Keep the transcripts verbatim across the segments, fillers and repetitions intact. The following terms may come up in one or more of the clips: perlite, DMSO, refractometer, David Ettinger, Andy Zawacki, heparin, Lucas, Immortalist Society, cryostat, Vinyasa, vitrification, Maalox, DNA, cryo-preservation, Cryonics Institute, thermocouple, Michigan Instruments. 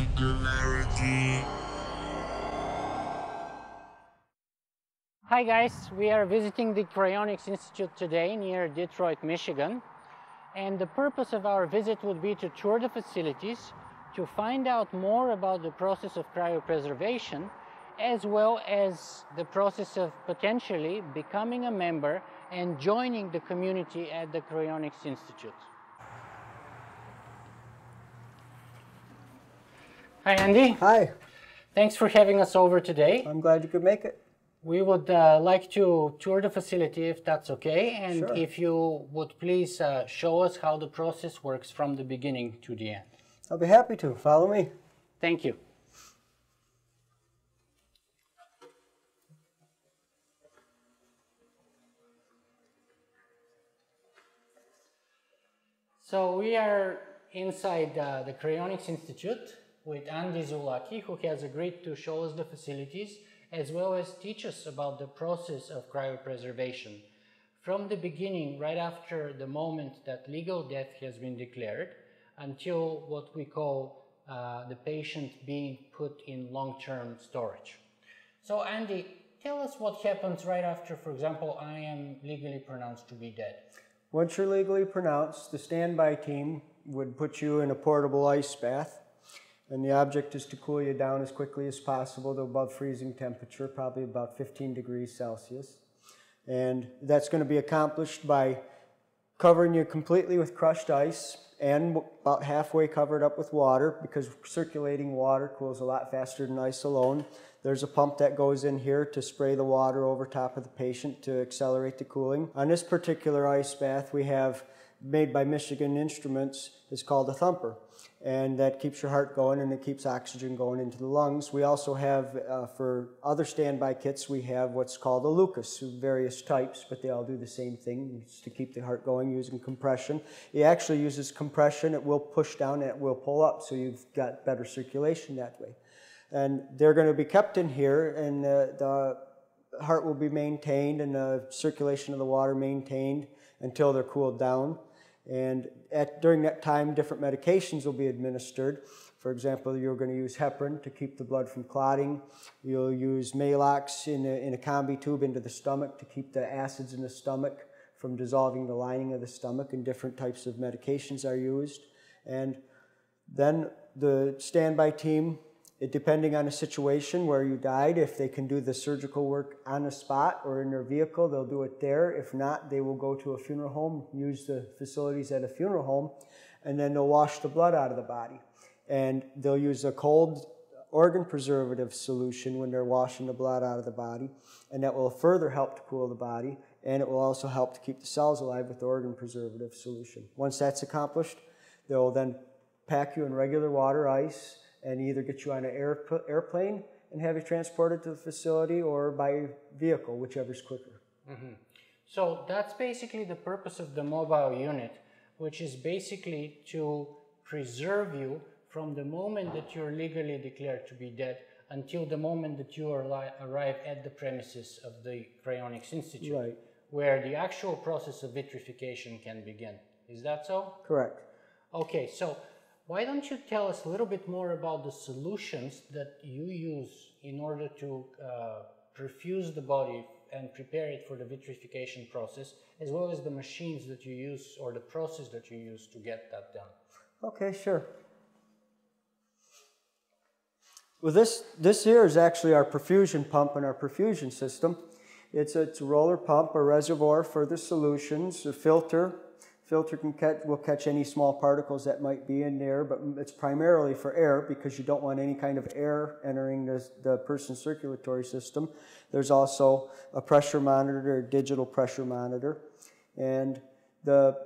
singularity. Hi guys, we are visiting the Cryonics Institute today near Detroit, Michigan. And the purpose of our visit would be to tour the facilities, to find out more about the process of cryopreservation, as well as the process of potentially becoming a member and joining the community at the Cryonics Institute. Hi, Andy. Hi. Thanks for having us over today. I'm glad you could make it. We would uh, like to tour the facility, if that's okay, and sure. If you would please uh, show us how the process works from the beginning to the end. I'll be happy to. Follow me. Thank you. So we are inside uh, the Cryonics Institute with Andy Zawacki, who has agreed to show us the facilities as well as teach us about the process of cryopreservation from the beginning, right after the moment that legal death has been declared until what we call uh, the patient being put in long-term storage. So Andy, tell us what happens right after, for example, I am legally pronounced to be dead. Once you're legally pronounced, the standby team would put you in a portable ice bath. And the object is to cool you down as quickly as possible to above freezing temperature, probably about fifteen degrees Celsius. And that's going to be accomplished by covering you completely with crushed ice and about halfway covered up with water, because circulating water cools a lot faster than ice alone. There's a pump that goes in here to spray the water over top of the patient to accelerate the cooling. On this particular ice bath we have made by Michigan Instruments is called a thumper, and that keeps your heart going and it keeps oxygen going into the lungs. We also have, uh, for other standby kits, we have what's called a Lucas, various types, but they all do the same thing. It's to keep the heart going using compression. It actually uses compression. It will push down and it will pull up, so you've got better circulation that way. And they're going to be kept in here, and the, the heart will be maintained and the circulation of the water maintained until they're cooled down. And at, during that time, different medications will be administered. For example, you're going to use heparin to keep the blood from clotting. You'll use Maalox in a, in a combi tube into the stomach to keep the acids in the stomach from dissolving the lining of the stomach, and different types of medications are used. And then the standby team, it, depending on the situation where you died, if they can do the surgical work on the spot or in their vehicle, they'll do it there. If not, they will go to a funeral home, use the facilities at a funeral home, and then they'll wash the blood out of the body. And they'll use a cold organ preservative solution when they're washing the blood out of the body, and that will further help to cool the body, and it will also help to keep the cells alive with the organ preservative solution. Once that's accomplished, they'll then pack you in regular water ice, and either get you on an air, airplane and have you transported to the facility, or by vehicle, whichever's quicker. Mm-hmm. So that's basically the purpose of the mobile unit, which is basically to preserve you from the moment that you're legally declared to be dead until the moment that you arrive at the premises of the Cryonics Institute, right, where the actual process of vitrification can begin. Is that so? Correct. Okay, so why don't you tell us a little bit more about the solutions that you use in order to uh, perfuse the body and prepare it for the vitrification process, as well as the machines that you use or the process that you use to get that done? Okay, sure. Well, this, this here is actually our perfusion pump and our perfusion system. It's a, it's a roller pump, a reservoir for the solutions, a filter. Filter can catch, will catch any small particles that might be in there, but it's primarily for air because you don't want any kind of air entering the, the person's circulatory system. There's also a pressure monitor, a digital pressure monitor, and the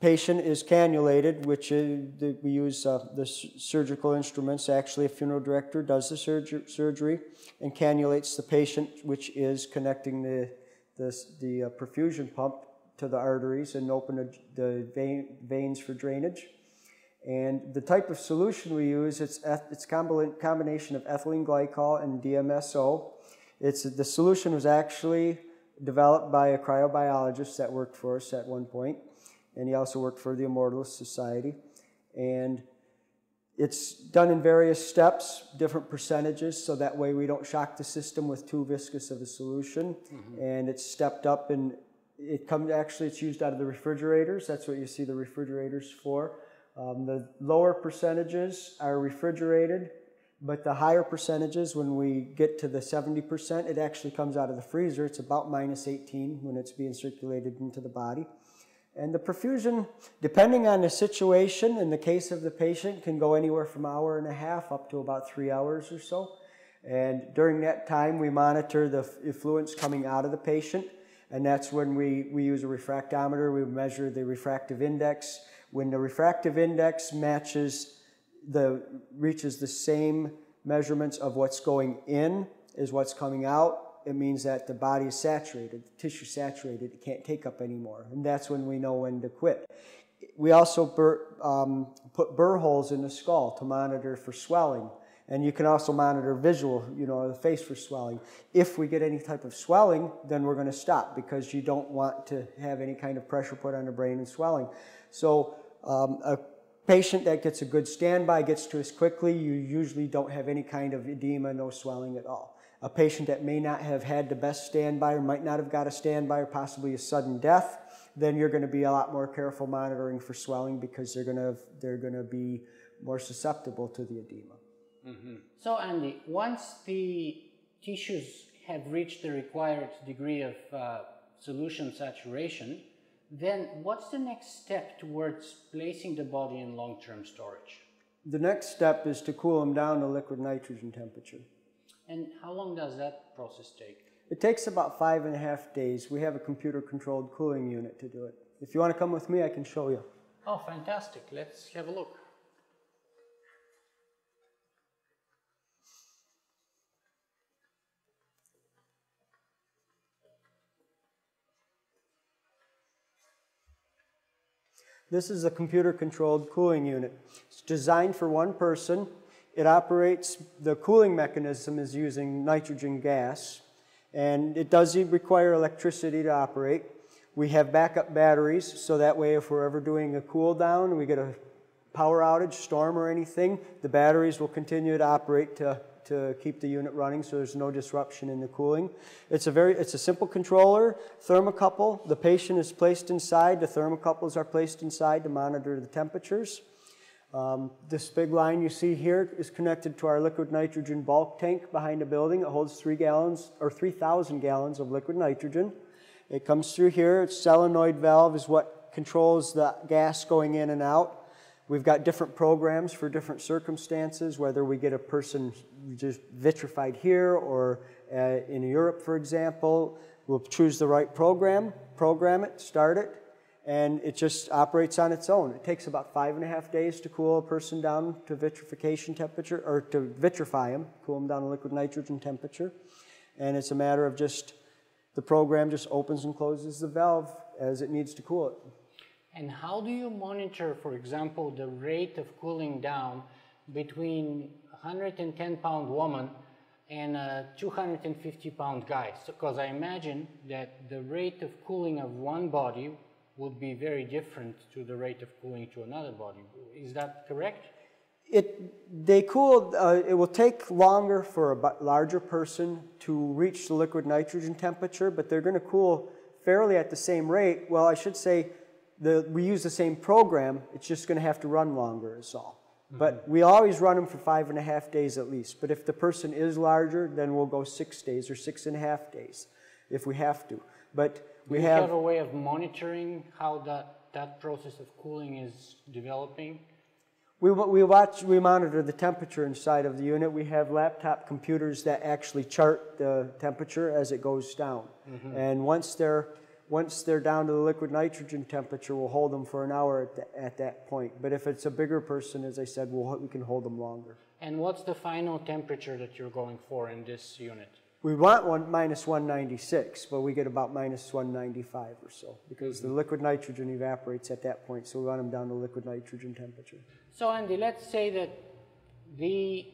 patient is cannulated, which is, we use uh, the surgical instruments. Actually, a funeral director does the surger, surgery and cannulates the patient, which is connecting the, the, the uh, perfusion pump to the arteries and open the, the vein, veins for drainage. And the type of solution we use, it's a it's combination of ethylene glycol and D M S O. It's, the solution was actually developed by a cryobiologist that worked for us at one point, and he also worked for the Immortalist Society. And It's done in various steps, different percentages, so that way we don't shock the system with too viscous of a solution. Mm-hmm. And it's stepped up, and it comes, actually it's used out of the refrigerators. That's what you see the refrigerators for. Um, the lower percentages are refrigerated, but the higher percentages, when we get to the seventy percent, it actually comes out of the freezer. It's about minus eighteen when it's being circulated into the body. And the perfusion, depending on the situation, in the case of the patient, can go anywhere from an hour and a half up to about three hours or so. And during that time, we monitor the effluents coming out of the patient. And that's when we, we use a refractometer. We measure the refractive index. When the refractive index matches, the reaches the same measurements of what's going in as what's coming out, it means that the body is saturated, the tissue saturated, it can't take up anymore. And that's when we know when to quit. We also bur um, put burr holes in the skull to monitor for swelling. And you can also monitor visual, you know, the face for swelling. If we get any type of swelling, then we're going to stop, because you don't want to have any kind of pressure put on the brain and swelling. So um, a patient that gets a good standby, gets to us quickly, you usually don't have any kind of edema, no swelling at all. A patient that may not have had the best standby, or might not have got a standby, or possibly a sudden death, then you're going to be a lot more careful monitoring for swelling, because they're going to, they're going to be more susceptible to the edema. Mm-hmm. So Andy, once the tissues have reached the required degree of uh, solution saturation, then what's the next step towards placing the body in long-term storage? The next step is to cool them down to liquid nitrogen temperature. And how long does that process take? It takes about five and a half days. We have a computer-controlled cooling unit to do it. If you want to come with me, I can show you. Oh, fantastic. Let's have a look. This is a computer-controlled cooling unit. It's designed for one person. It operates, the cooling mechanism is using nitrogen gas, and it does require electricity to operate. We have backup batteries, so that way if we're ever doing a cool down, we get a power outage, storm or anything, the batteries will continue to operate to, to keep the unit running, so there's no disruption in the cooling. It's a, very, it's a simple controller, thermocouple. The patient is placed inside, the thermocouples are placed inside to monitor the temperatures. Um, this big line you see here is connected to our liquid nitrogen bulk tank behind the building. It holds three gallons or three thousand gallons of liquid nitrogen. It comes through here. Its solenoid valve is what controls the gas going in and out. We've got different programs for different circumstances, whether we get a person just vitrified here or uh, in Europe, for example. We'll choose the right program, program it, start it, and it just operates on its own. It takes about five and a half days to cool a person down to vitrification temperature, or to vitrify them, cool them down to liquid nitrogen temperature. And it's a matter of just, the program just opens and closes the valve as it needs to cool it. And how do you monitor, for example, the rate of cooling down between a one hundred ten pound woman and a two hundred fifty pound guy? Because so, I imagine that the rate of cooling of one body would be very different to the rate of cooling to another body. Is that correct? It, they cool, uh, it will take longer for a larger person to reach the liquid nitrogen temperature, but they're going to cool fairly at the same rate. Well, I should say the, we use the same program, it's just going to have to run longer is all. Mm-hmm. But we always run them for five and a half days at least. But if the person is larger, then we'll go six days or six and a half days if we have to. But we have, have a way of monitoring how that, that process of cooling is developing? We, we, watch, we monitor the temperature inside of the unit. We have laptop computers that actually chart the temperature as it goes down. Mm-hmm. And once they're, once they're down to the liquid nitrogen temperature, we'll hold them for an hour at, the, at that point. But if it's a bigger person, as I said, we'll, we can hold them longer. And what's the final temperature that you're going for in this unit? We want one, minus one ninety-six, but we get about minus one ninety-five or so, because mm-hmm. the liquid nitrogen evaporates at that point, so we want them down to liquid nitrogen temperature. So Andy, let's say that the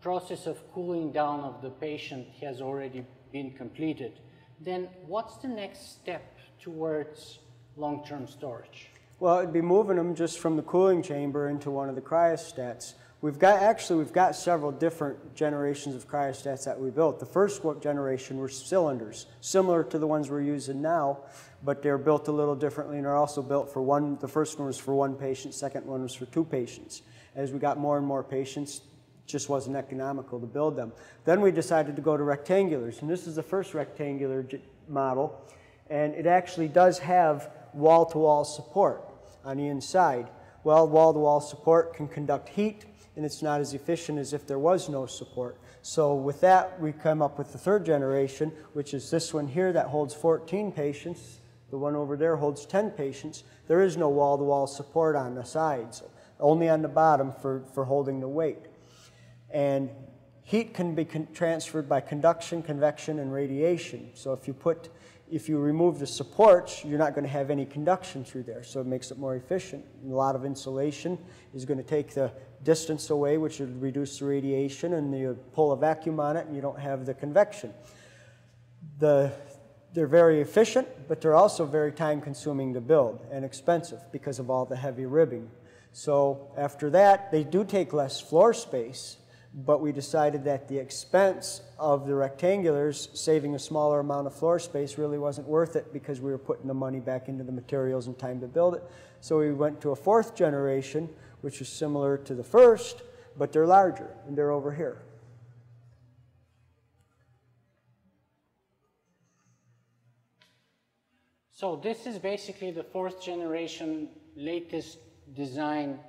process of cooling down of the patient has already been completed. Then what's the next step towards long-term storage? Well, it'd be moving them just from the cooling chamber into one of the cryostats. We've got, actually, we've got several different generations of cryostats that we built. The first generation were cylinders, similar to the ones we're using now, but they're built a little differently, and are also built for one, the first one was for one patient, second one was for two patients. As we got more and more patients, it just wasn't economical to build them. Then we decided to go to rectangulars, and this is the first rectangular model, and it actually does have wall-to-wall support on the inside. Well, wall-to-wall support can conduct heat, and it's not as efficient as if there was no support. So with that, we come up with the third generation, which is this one here that holds fourteen patients. The one over there holds ten patients. There is no wall-to-wall support on the sides, only on the bottom for, for holding the weight. And heat can be con transferred by conduction, convection, and radiation. So if you put, if you remove the supports, you're not going to have any conduction through there, so it makes it more efficient. And a lot of insulation is going to take the distance away, which would reduce the radiation, and you pull a vacuum on it and you don't have the convection. The, they're very efficient, but they're also very time consuming to build and expensive because of all the heavy ribbing. So after that, they do take less floor space, but we decided that the expense of the rectangulars, saving a smaller amount of floor space, really wasn't worth it because we were putting the money back into the materials and time to build it. So we went to a fourth generation, which is similar to the first, but they're larger, and they're over here. So this is basically the fourth generation latest design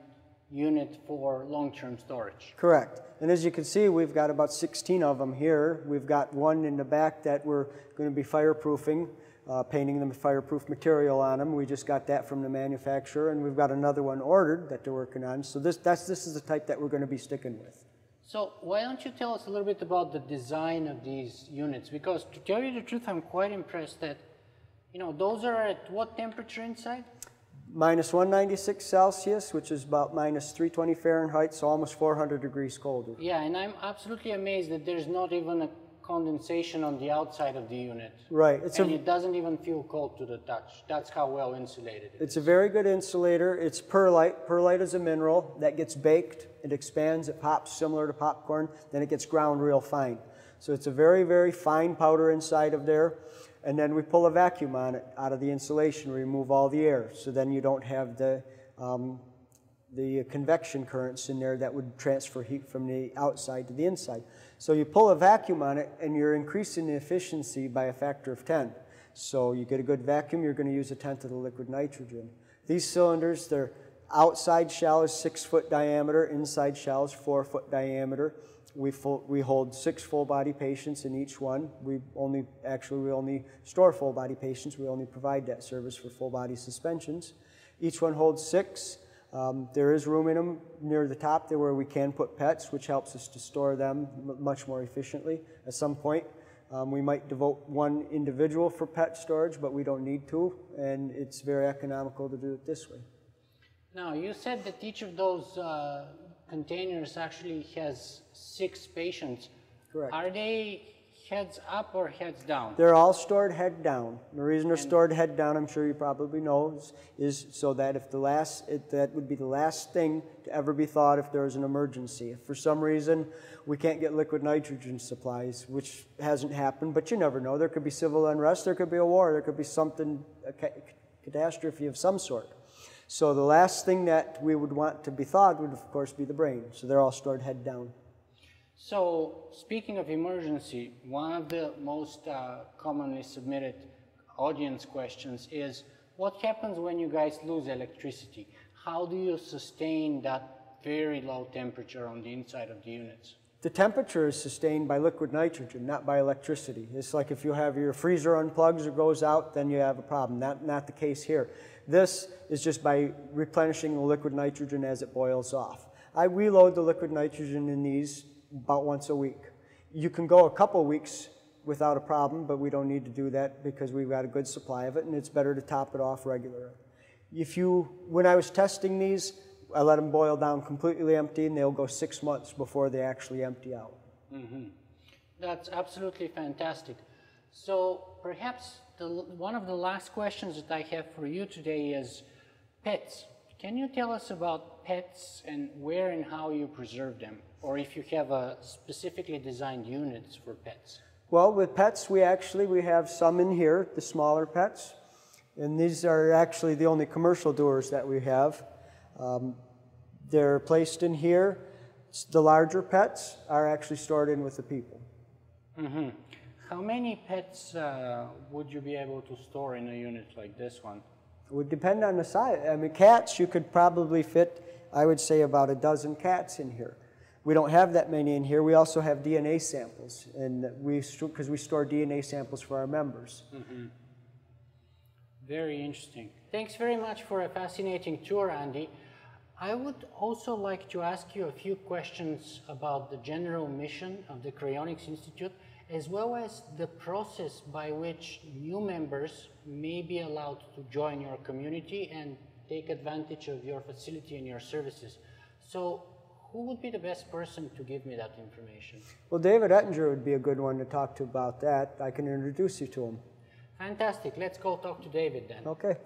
unit for long-term storage. Correct. And as you can see, we've got about sixteen of them here. We've got one in the back that we're going to be fireproofing, uh, painting them fireproof material on them. We just got that from the manufacturer, and we've got another one ordered that they're working on. So this, that's, this is the type that we're going to be sticking with. So why don't you tell us a little bit about the design of these units? Because to tell you the truth, I'm quite impressed that, you know, those are at what temperature inside? minus one ninety-six Celsius, which is about minus three twenty Fahrenheit, so almost four hundred degrees colder. Yeah, and I'm absolutely amazed that there's not even a condensation on the outside of the unit. Right. It's and a, it doesn't even feel cold to the touch. That's how well insulated it it's is. It's a very good insulator. It's perlite. Perlite is a mineral that gets baked. It expands. It pops similar to popcorn. Then it gets ground real fine. So it's a very, very fine powder inside of there. And then we pull a vacuum on it out of the insulation, we remove all the air. So then you don't have the, um, the convection currents in there that would transfer heat from the outside to the inside. So you pull a vacuum on it and you're increasing the efficiency by a factor of ten. So you get a good vacuum, you're going to use a tenth of the liquid nitrogen. These cylinders, their outside shell is six foot diameter, inside shell is four foot diameter. We, full, we hold six full-body patients in each one. We only, actually, we only store full-body patients. We only provide that service for full-body suspensions. Each one holds six. Um, there is room in them near the top there where we can put pets, which helps us to store them much more efficiently. At some point, um, we might devote one individual for pet storage, but we don't need to, and it's very economical to do it this way. Now, you said that each of those uh containers actually has six patients. Correct. Are they heads up or heads down? They're all stored head down. The reason they're and stored head down, I'm sure you probably know, is, is so that if the last, it, that would be the last thing to ever be thought if there was an emergency. If for some reason we can't get liquid nitrogen supplies, which hasn't happened, but you never know. There could be civil unrest, there could be a war, there could be something, a ca catastrophe of some sort. So the last thing that we would want to be thawed would, of course, be the brain. So they're all stored head down. So speaking of emergency, one of the most uh, commonly submitted audience questions is, what happens when you guys lose electricity? How do you sustain that very low temperature on the inside of the units? The temperature is sustained by liquid nitrogen, not by electricity. It's like if you have your freezer unplugs or goes out, then you have a problem. Not, not the case here. This is just by replenishing the liquid nitrogen as it boils off. I reload the liquid nitrogen in these about once a week. You can go a couple weeks without a problem, but we don't need to do that because we've got a good supply of it, and it's better to top it off regularly. If you, when I was testing these, I let them boil down completely empty, and they'll go six months before they actually empty out. Mm-hmm. That's absolutely fantastic. So perhaps the, one of the last questions that I have for you today is, Pets. Can you tell us about pets and where and how you preserve them, or if you have a specifically designed units for pets? Well, with pets, we actually, we have some in here, the smaller pets, and these are actually the only commercial doors that we have. Um, they're placed in here. The larger pets are actually stored in with the people. Mm-hmm. How many pets uh, would you be able to store in a unit like this one? It would depend on the size. I mean, cats, you could probably fit, I would say, about a dozen cats in here. We don't have that many in here. We also have D N A samples, and we because we store D N A samples for our members. Mm-hmm. Very interesting. Thanks very much for a fascinating tour, Andy. I would also like to ask you a few questions about the general mission of the Cryonics Institute, as well as the process by which new members may be allowed to join your community and take advantage of your facility and your services. So who would be the best person to give me that information? Well, David Ettinger would be a good one to talk to about that. I can introduce you to him. Fantastic. Let's go talk to David then. Okay.